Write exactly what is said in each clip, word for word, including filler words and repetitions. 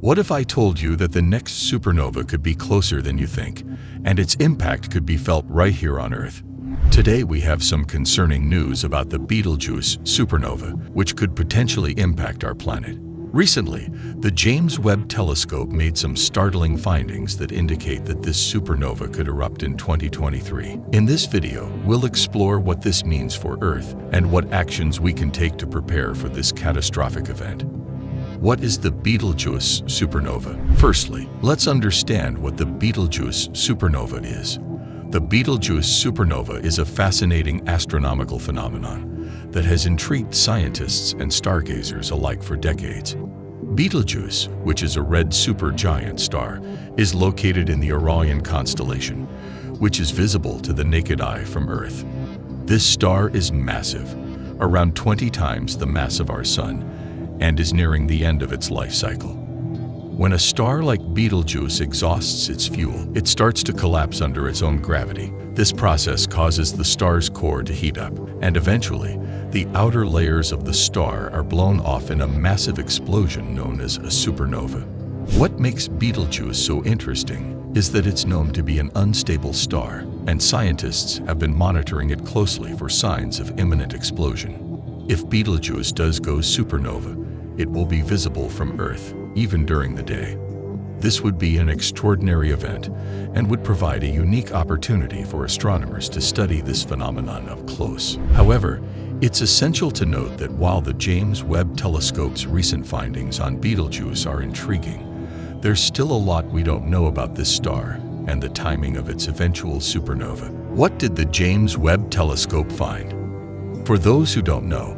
What if I told you that the next supernova could be closer than you think, and its impact could be felt right here on Earth? Today we have some concerning news about the Betelgeuse supernova, which could potentially impact our planet. Recently, the James Webb Telescope made some startling findings that indicate that this supernova could erupt in twenty twenty-three. In this video, we'll explore what this means for Earth and what actions we can take to prepare for this catastrophic event. What is the Betelgeuse supernova? Firstly, let's understand what the Betelgeuse supernova is. The Betelgeuse supernova is a fascinating astronomical phenomenon that has intrigued scientists and stargazers alike for decades. Betelgeuse, which is a red supergiant star, is located in the Orion constellation, which is visible to the naked eye from Earth. This star is massive, around twenty times the mass of our Sun, and is nearing the end of its life cycle. When a star like Betelgeuse exhausts its fuel, it starts to collapse under its own gravity. This process causes the star's core to heat up, and eventually, the outer layers of the star are blown off in a massive explosion known as a supernova. What makes Betelgeuse so interesting is that it's known to be an unstable star, and scientists have been monitoring it closely for signs of imminent explosion. If Betelgeuse does go supernova, it will be visible from Earth, even during the day. This would be an extraordinary event and would provide a unique opportunity for astronomers to study this phenomenon up close. However, it's essential to note that while the James Webb Telescope's recent findings on Betelgeuse are intriguing, there's still a lot we don't know about this star and the timing of its eventual supernova. What did the James Webb Telescope find? For those who don't know,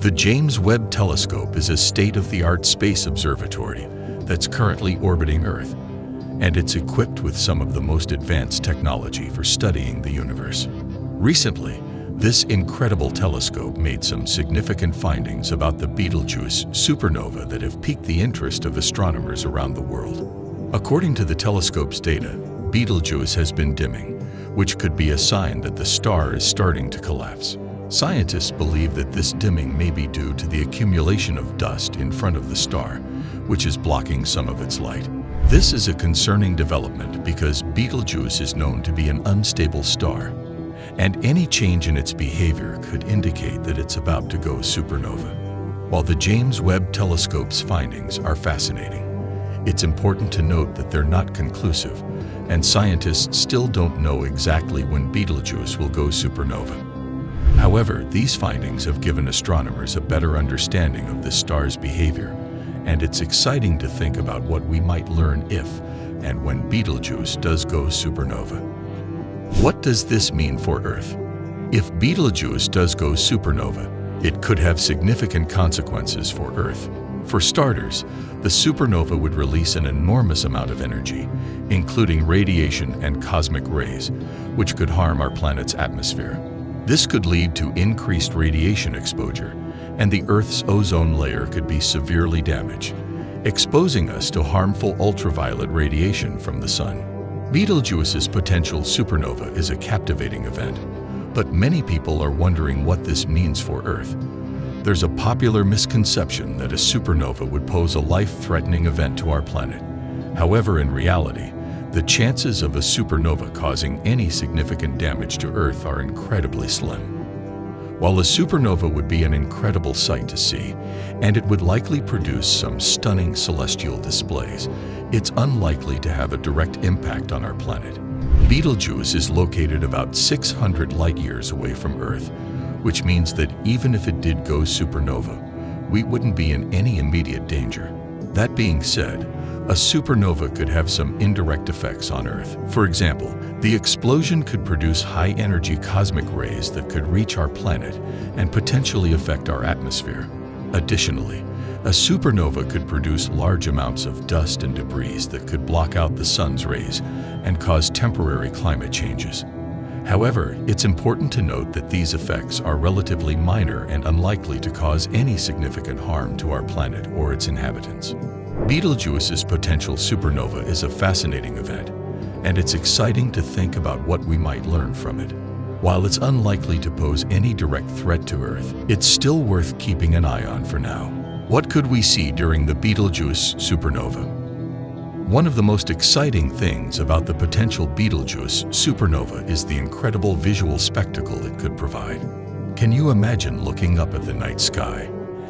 the James Webb Telescope is a state-of-the-art space observatory that's currently orbiting Earth, and it's equipped with some of the most advanced technology for studying the universe. Recently, this incredible telescope made some significant findings about the Betelgeuse supernova that have piqued the interest of astronomers around the world. According to the telescope's data, Betelgeuse has been dimming, which could be a sign that the star is starting to collapse. Scientists believe that this dimming may be due to the accumulation of dust in front of the star, which is blocking some of its light. This is a concerning development because Betelgeuse is known to be an unstable star, and any change in its behavior could indicate that it's about to go supernova. While the James Webb Telescope's findings are fascinating, it's important to note that they're not conclusive, and scientists still don't know exactly when Betelgeuse will go supernova. However, these findings have given astronomers a better understanding of this star's behavior, and it's exciting to think about what we might learn if and when Betelgeuse does go supernova. What does this mean for Earth? If Betelgeuse does go supernova, it could have significant consequences for Earth. For starters, the supernova would release an enormous amount of energy, including radiation and cosmic rays, which could harm our planet's atmosphere. This could lead to increased radiation exposure, and the Earth's ozone layer could be severely damaged, exposing us to harmful ultraviolet radiation from the Sun. Betelgeuse's potential supernova is a captivating event, but many people are wondering what this means for Earth. There's a popular misconception that a supernova would pose a life-threatening event to our planet. However, in reality, the chances of a supernova causing any significant damage to Earth are incredibly slim. While a supernova would be an incredible sight to see, and it would likely produce some stunning celestial displays, it's unlikely to have a direct impact on our planet. Betelgeuse is located about six hundred light-years away from Earth, which means that even if it did go supernova, we wouldn't be in any immediate danger. That being said, a supernova could have some indirect effects on Earth. For example, the explosion could produce high-energy cosmic rays that could reach our planet and potentially affect our atmosphere. Additionally, a supernova could produce large amounts of dust and debris that could block out the sun's rays and cause temporary climate changes. However, it's important to note that these effects are relatively minor and unlikely to cause any significant harm to our planet or its inhabitants. Betelgeuse's potential supernova is a fascinating event, and it's exciting to think about what we might learn from it. While it's unlikely to pose any direct threat to Earth, it's still worth keeping an eye on for now. What could we see during the Betelgeuse supernova? One of the most exciting things about the potential Betelgeuse supernova is the incredible visual spectacle it could provide. Can you imagine looking up at the night sky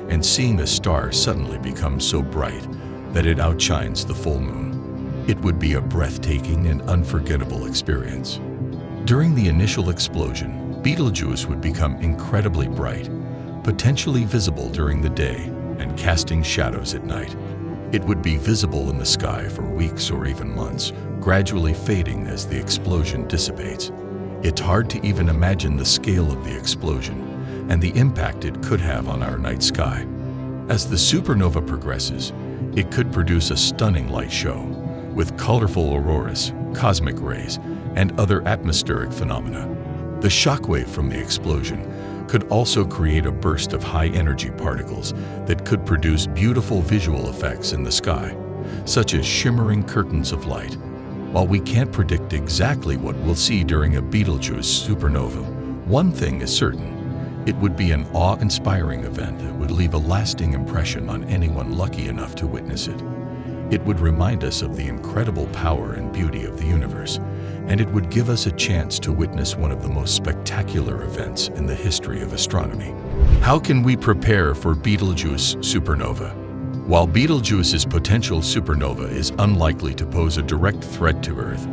and seeing a star suddenly become so bright that it outshines the full moon? It would be a breathtaking and unforgettable experience. During the initial explosion, Betelgeuse would become incredibly bright, potentially visible during the day and casting shadows at night. It would be visible in the sky for weeks or even months, gradually fading as the explosion dissipates. It's hard to even imagine the scale of the explosion and the impact it could have on our night sky. As the supernova progresses, it could produce a stunning light show with colorful auroras, cosmic rays, and other atmospheric phenomena. The shockwave from the explosion could also create a burst of high-energy particles that could produce beautiful visual effects in the sky, such as shimmering curtains of light. While we can't predict exactly what we'll see during a Betelgeuse supernova, one thing is certain. It would be an awe-inspiring event that would leave a lasting impression on anyone lucky enough to witness it. It would remind us of the incredible power and beauty of the universe, and it would give us a chance to witness one of the most spectacular events in the history of astronomy. How can we prepare for Betelgeuse supernova? While Betelgeuse's potential supernova is unlikely to pose a direct threat to Earth,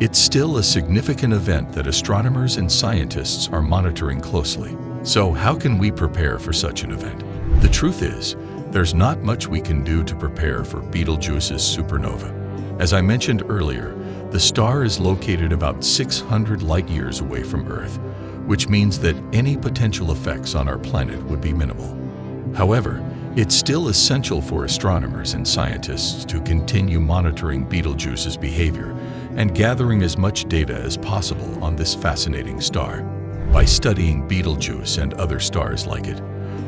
it's still a significant event that astronomers and scientists are monitoring closely. So how can we prepare for such an event? The truth is, there's not much we can do to prepare for Betelgeuse's supernova. As I mentioned earlier, the star is located about six hundred light-years away from Earth, which means that any potential effects on our planet would be minimal. However, it's still essential for astronomers and scientists to continue monitoring Betelgeuse's behavior and gathering as much data as possible on this fascinating star. By studying Betelgeuse and other stars like it,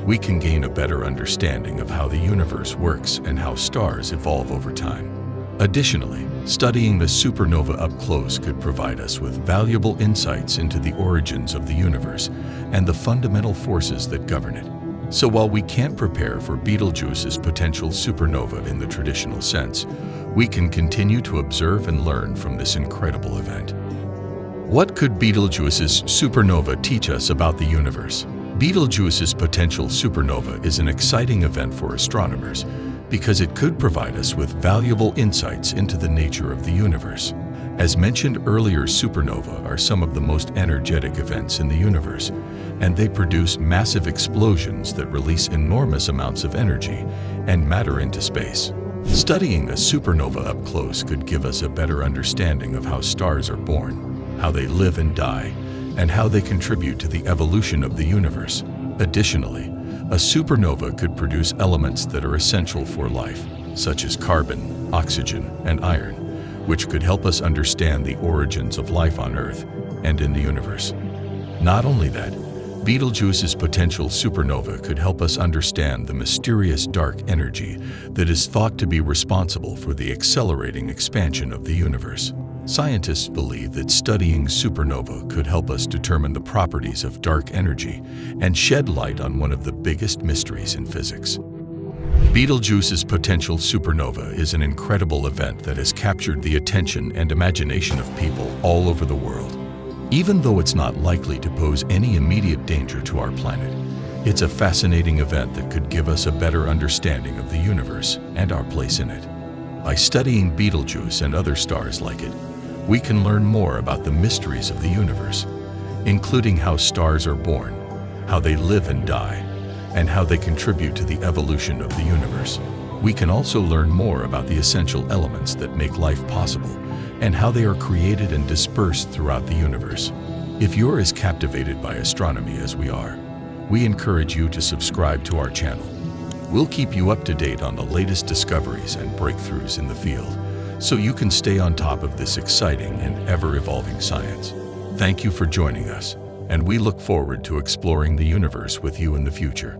we can gain a better understanding of how the universe works and how stars evolve over time. Additionally, studying the supernova up close could provide us with valuable insights into the origins of the universe and the fundamental forces that govern it. So while we can't prepare for Betelgeuse's potential supernova in the traditional sense, we can continue to observe and learn from this incredible event. What could Betelgeuse's supernova teach us about the universe? Betelgeuse's potential supernova is an exciting event for astronomers because it could provide us with valuable insights into the nature of the universe. As mentioned earlier, supernovae are some of the most energetic events in the universe, and they produce massive explosions that release enormous amounts of energy and matter into space. Studying a supernova up close could give us a better understanding of how stars are born, how they live and die, and how they contribute to the evolution of the universe. Additionally, a supernova could produce elements that are essential for life, such as carbon, oxygen, and iron, which could help us understand the origins of life on Earth and in the universe. Not only that, Betelgeuse's potential supernova could help us understand the mysterious dark energy that is thought to be responsible for the accelerating expansion of the universe. Scientists believe that studying supernova could help us determine the properties of dark energy and shed light on one of the biggest mysteries in physics. Betelgeuse's potential supernova is an incredible event that has captured the attention and imagination of people all over the world. Even though it's not likely to pose any immediate danger to our planet, it's a fascinating event that could give us a better understanding of the universe and our place in it. By studying Betelgeuse and other stars like it, we can learn more about the mysteries of the universe, including how stars are born, how they live and die, and how they contribute to the evolution of the universe. We can also learn more about the essential elements that make life possible and how they are created and dispersed throughout the universe. If you're as captivated by astronomy as we are, we encourage you to subscribe to our channel. We'll keep you up to date on the latest discoveries and breakthroughs in the field, so you can stay on top of this exciting and ever-evolving science. Thank you for joining us, and we look forward to exploring the universe with you in the future.